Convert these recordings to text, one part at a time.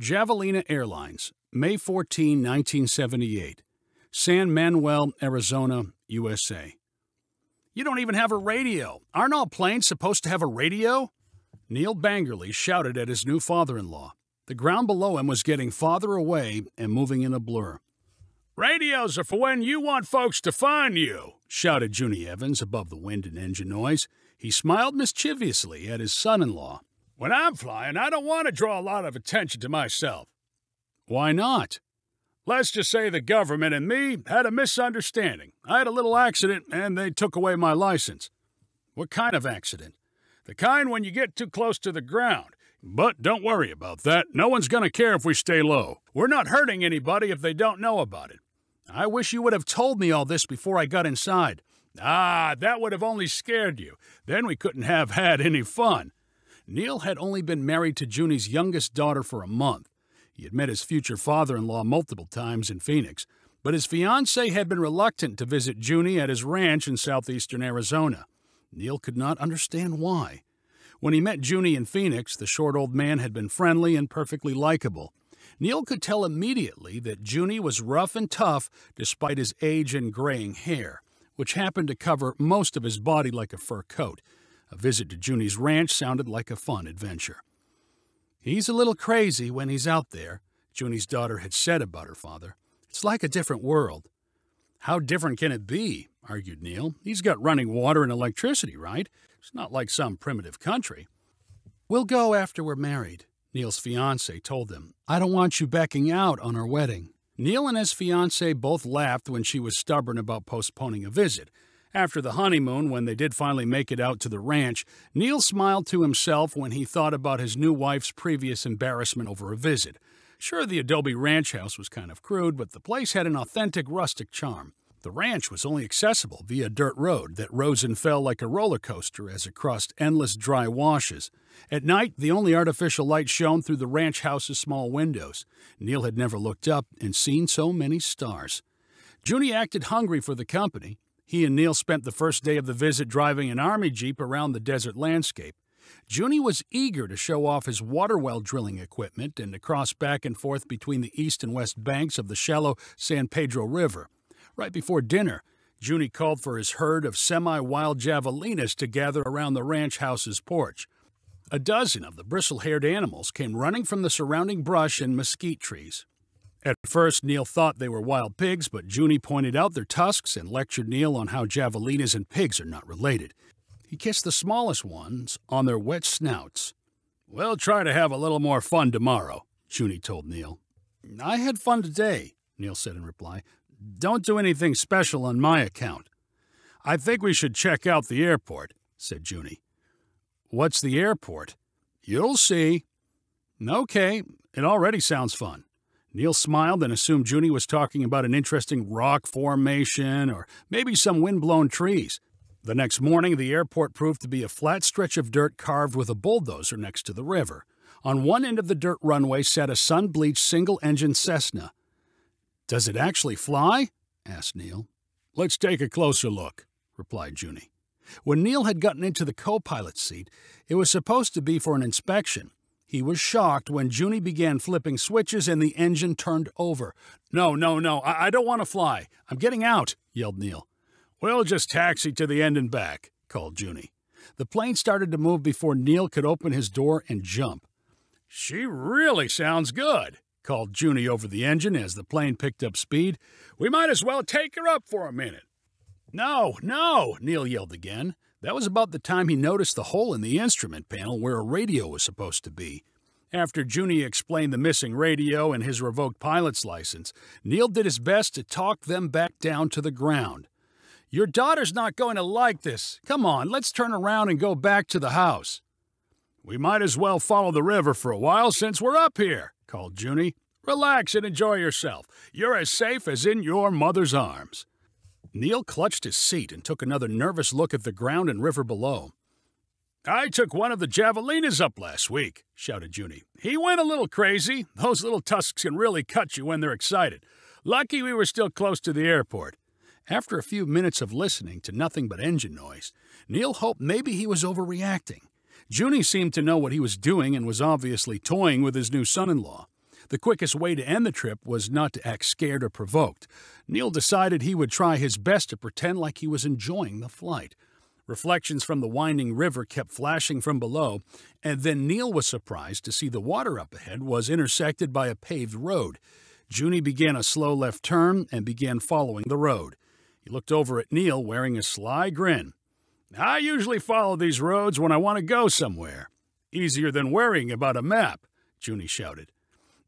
Javelina Airlines, May 14, 1978, San Manuel, Arizona, USA. You don't even have a radio. Aren't all planes supposed to have a radio? Neil Bangerly shouted at his new father-in-law. The ground below him was getting farther away and moving in a blur. "Radios are for when you want folks to find you," shouted Junie Evans above the wind and engine noise. He smiled mischievously at his son-in-law. "When I'm flying, I don't want to draw a lot of attention to myself." "Why not?" "Let's just say the government and me had a misunderstanding. I had a little accident, and they took away my license." "What kind of accident?" "The kind when you get too close to the ground. But don't worry about that. No one's going to care if we stay low. We're not hurting anybody if they don't know about it." "I wish you would have told me all this before I got inside." "Ah, that would have only scared you. Then we couldn't have had any fun." Neil had only been married to Junie's youngest daughter for a month. He had met his future father-in-law multiple times in Phoenix, but his fiancée had been reluctant to visit Junie at his ranch in southeastern Arizona. Neil could not understand why. When he met Junie in Phoenix, the short old man had been friendly and perfectly likable. Neil could tell immediately that Junie was rough and tough despite his age and graying hair, which happened to cover most of his body like a fur coat. A visit to Junie's ranch sounded like a fun adventure. "He's a little crazy when he's out there," Junie's daughter had said about her father. "It's like a different world." "How different can it be?" argued Neil. "He's got running water and electricity, right? It's not like some primitive country." "We'll go after we're married," Neil's fiancée told them. "I don't want you backing out on our wedding." Neil and his fiancée both laughed when she was stubborn about postponing a visit. After the honeymoon, when they did finally make it out to the ranch, Neil smiled to himself when he thought about his new wife's previous embarrassment over a visit. Sure, the adobe ranch house was kind of crude, but the place had an authentic rustic charm. The ranch was only accessible via a dirt road that rose and fell like a roller coaster as it crossed endless dry washes. At night, the only artificial light shone through the ranch house's small windows. Neil had never looked up and seen so many stars. Junie acted hungry for the company. He and Neil spent the first day of the visit driving an army jeep around the desert landscape. Junie was eager to show off his water well drilling equipment and to cross back and forth between the east and west banks of the shallow San Pedro River. Right before dinner, Junie called for his herd of semi-wild javelinas to gather around the ranch house's porch. A dozen of the bristle-haired animals came running from the surrounding brush and mesquite trees. At first, Neil thought they were wild pigs, but Junie pointed out their tusks and lectured Neil on how javelinas and pigs are not related. He kissed the smallest ones on their wet snouts. "We'll try to have a little more fun tomorrow," Junie told Neil. "I had fun today," Neil said in reply. "Don't do anything special on my account." "I think we should check out the airport," said Junie. "What's the airport?" "You'll see." "Okay, it already sounds fun." Neil smiled and assumed Junie was talking about an interesting rock formation or maybe some wind-blown trees. The next morning, the airport proved to be a flat stretch of dirt carved with a bulldozer next to the river. On one end of the dirt runway sat a sun-bleached single-engine Cessna. "Does it actually fly?" asked Neil. "Let's take a closer look," replied Junie. When Neil had gotten into the co-pilot seat, it was supposed to be for an inspection. He was shocked when Junie began flipping switches and the engine turned over. No, I don't want to fly. I'm getting out," yelled Neil. "We'll just taxi to the end and back," called Junie. The plane started to move before Neil could open his door and jump. "She really sounds good," called Junie over the engine as the plane picked up speed. "We might as well take her up for a minute." No, Neil yelled again. That was about the time he noticed the hole in the instrument panel where a radio was supposed to be. After Junie explained the missing radio and his revoked pilot's license, Neil did his best to talk them back down to the ground. "Your daughter's not going to like this. Come on, let's turn around and go back to the house." "We might as well follow the river for a while since we're up here," called Junie. "Relax and enjoy yourself. You're as safe as in your mother's arms." Neil clutched his seat and took another nervous look at the ground and river below. "I took one of the javelinas up last week," shouted Junie. "He went a little crazy. Those little tusks can really cut you when they're excited. Lucky we were still close to the airport." After a few minutes of listening to nothing but engine noise, Neil hoped maybe he was overreacting. Junie seemed to know what he was doing and was obviously toying with his new son-in-law. The quickest way to end the trip was not to act scared or provoked. Neil decided he would try his best to pretend like he was enjoying the flight. Reflections from the winding river kept flashing from below, and then Neil was surprised to see the water up ahead was intersected by a paved road. Junie began a slow left turn and began following the road. He looked over at Neil, wearing a sly grin. "I usually follow these roads when I want to go somewhere. Easier than worrying about a map," Junie shouted.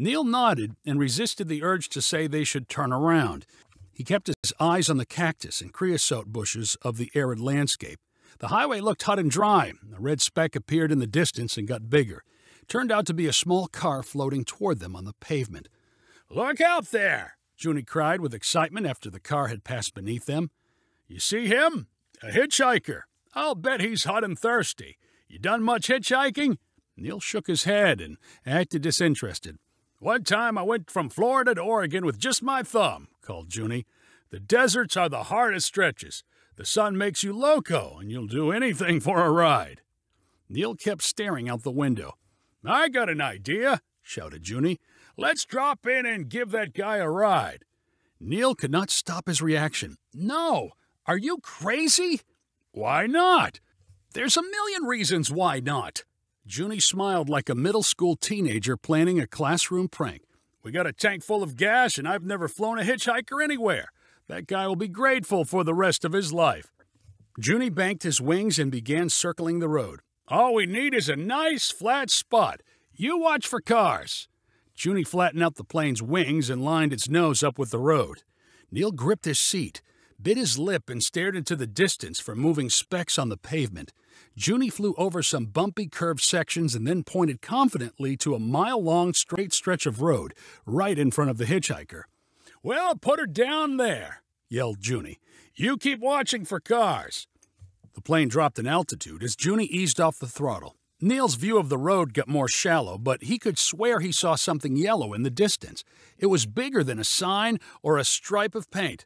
Neil nodded and resisted the urge to say they should turn around. He kept his eyes on the cactus and creosote bushes of the arid landscape. The highway looked hot and dry. A red speck appeared in the distance and got bigger. It turned out to be a small car floating toward them on the pavement. "Look out there!" Junie cried with excitement after the car had passed beneath them. "You see him? A hitchhiker. I'll bet he's hot and thirsty. You done much hitchhiking?" Neil shook his head and acted disinterested. "One time I went from Florida to Oregon with just my thumb," called Junie. "The deserts are the hardest stretches. The sun makes you loco, and you'll do anything for a ride." Neil kept staring out the window. "I got an idea," shouted Junie. "Let's drop in and give that guy a ride." Neil could not stop his reaction. "No! Are you crazy?" "Why not? There's a million reasons why not." Junie smiled like a middle school teenager planning a classroom prank. "We got a tank full of gas, and I've never flown a hitchhiker anywhere. That guy will be grateful for the rest of his life." Junie banked his wings and began circling the road. "All we need is a nice, flat spot. You watch for cars." Junie flattened out the plane's wings and lined its nose up with the road. Neil gripped his seat, bit his lip, and stared into the distance for moving specks on the pavement. Junie flew over some bumpy, curved sections and then pointed confidently to a mile-long straight stretch of road right in front of the hitchhiker. "Well, put her down there," yelled Junie. "You keep watching for cars." The plane dropped in altitude as Junie eased off the throttle. Neil's view of the road got more shallow, but he could swear he saw something yellow in the distance. It was bigger than a sign or a stripe of paint.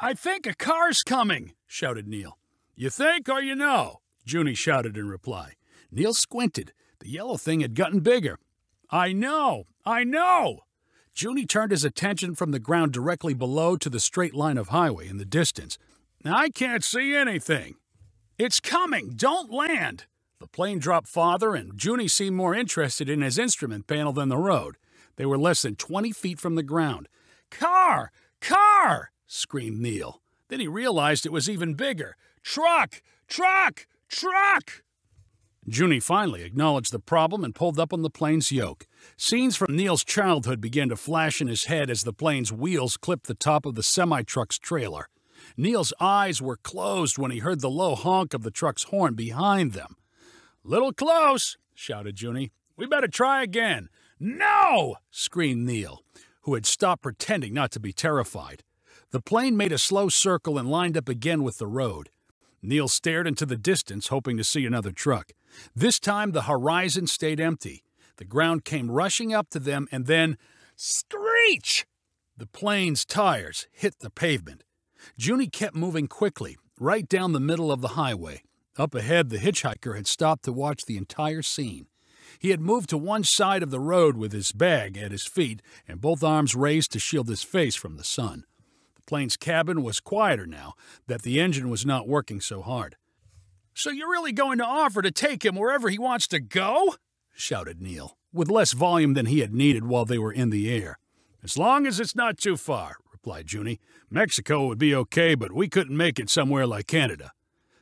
"I think a car's coming," shouted Neil. "You think or you know?" Junie shouted in reply. Neil squinted. The yellow thing had gotten bigger. "I know! I know!" Junie turned his attention from the ground directly below to the straight line of highway in the distance. "I can't see anything." "It's coming! Don't land!" The plane dropped farther, and Junie seemed more interested in his instrument panel than the road. They were less than 20 feet from the ground. "Car! Car!" screamed Neil. Then he realized it was even bigger. "Truck! Truck! Truck!" Junie finally acknowledged the problem and pulled up on the plane's yoke. Scenes from Neil's childhood began to flash in his head as the plane's wheels clipped the top of the semi-truck's trailer. Neil's eyes were closed when he heard the low honk of the truck's horn behind them. "Little close," shouted Junie. "We better try again." "No!" screamed Neil, who had stopped pretending not to be terrified. The plane made a slow circle and lined up again with the road. Neil stared into the distance, hoping to see another truck. This time the horizon stayed empty. The ground came rushing up to them and then, screech! The plane's tires hit the pavement. Junie kept moving quickly, right down the middle of the highway. Up ahead, the hitchhiker had stopped to watch the entire scene. He had moved to one side of the road with his bag at his feet and both arms raised to shield his face from the sun. The plane's cabin was quieter now that the engine was not working so hard. "So you're really going to offer to take him wherever he wants to go?" shouted Neil, with less volume than he had needed while they were in the air. "As long as it's not too far," replied Junie. "Mexico would be okay, but we couldn't make it somewhere like Canada."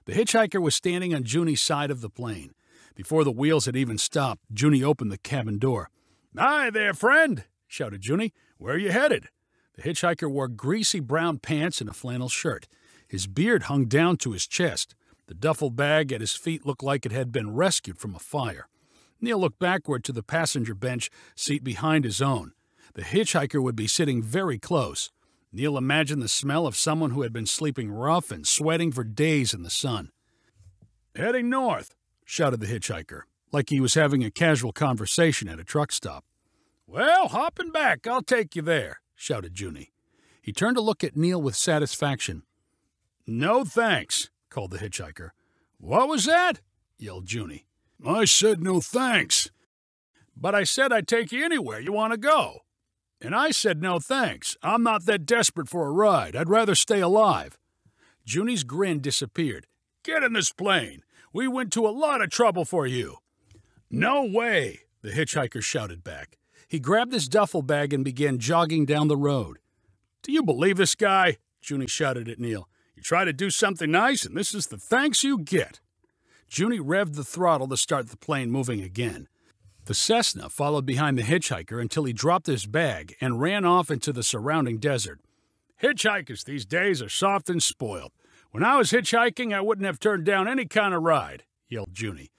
The hitchhiker was standing on Junie's side of the plane. Before the wheels had even stopped, Junie opened the cabin door. "Hi there, friend," shouted Junie. "Where are you headed?" The hitchhiker wore greasy brown pants and a flannel shirt. His beard hung down to his chest. The duffel bag at his feet looked like it had been rescued from a fire. Neil looked backward to the passenger bench seat behind his own. The hitchhiker would be sitting very close. Neil imagined the smell of someone who had been sleeping rough and sweating for days in the sun. "Heading north," shouted the hitchhiker, like he was having a casual conversation at a truck stop. "Well, hopping back, I'll take you there," shouted Junie. He turned to look at Neil with satisfaction. "No thanks," called the hitchhiker. "What was that?" yelled Junie. "I said no thanks." "But I said I'd take you anywhere you want to go." And I said, no thanks. I'm not that desperate for a ride. I'd rather stay alive. Junie's grin disappeared. Get in this plane. We went to a lot of trouble for you. No way, the hitchhiker shouted back. He grabbed his duffel bag and began jogging down the road. Do you believe this guy? Junie shouted at Neil. You try to do something nice, and this is the thanks you get. Junie revved the throttle to start the plane moving again. The Cessna followed behind the hitchhiker until he dropped his bag and ran off into the surrounding desert. Hitchhikers these days are soft and spoiled. When I was hitchhiking, I wouldn't have turned down any kind of ride, yelled Junie.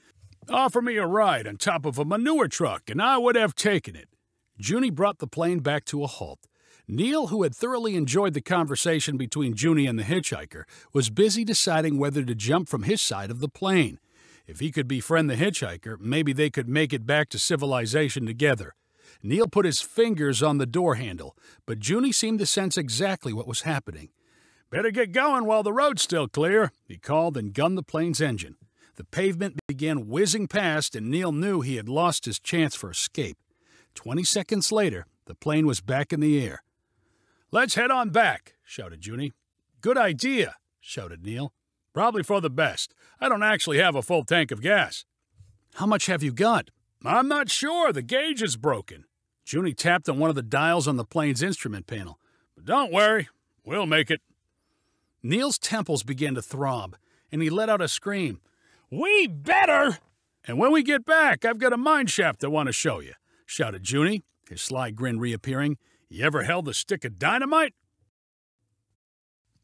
Offer me a ride on top of a manure truck, and I would have taken it. Junie brought the plane back to a halt. Neil, who had thoroughly enjoyed the conversation between Junie and the hitchhiker, was busy deciding whether to jump from his side of the plane. If he could befriend the hitchhiker, maybe they could make it back to civilization together. Neil put his fingers on the door handle, but Junie seemed to sense exactly what was happening. Better get going while the road's still clear, he called and gunned the plane's engine. The pavement began whizzing past, and Neil knew he had lost his chance for escape. 20 seconds later, the plane was back in the air. Let's head on back, shouted Junie. Good idea, shouted Neil. Probably for the best. I don't actually have a full tank of gas. How much have you got? I'm not sure. The gauge is broken. Junie tapped on one of the dials on the plane's instrument panel. But don't worry. We'll make it. Neil's temples began to throb, and he let out a scream. We better! And when we get back, I've got a mine shaft I want to show you, shouted Junie, his sly grin reappearing. You ever held a stick of dynamite?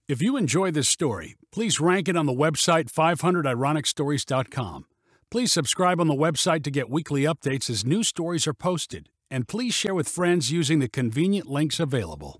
If you enjoy this story, please rank it on the website 500ironicstories.com. Please subscribe on the website to get weekly updates as new stories are posted, and please share with friends using the convenient links available.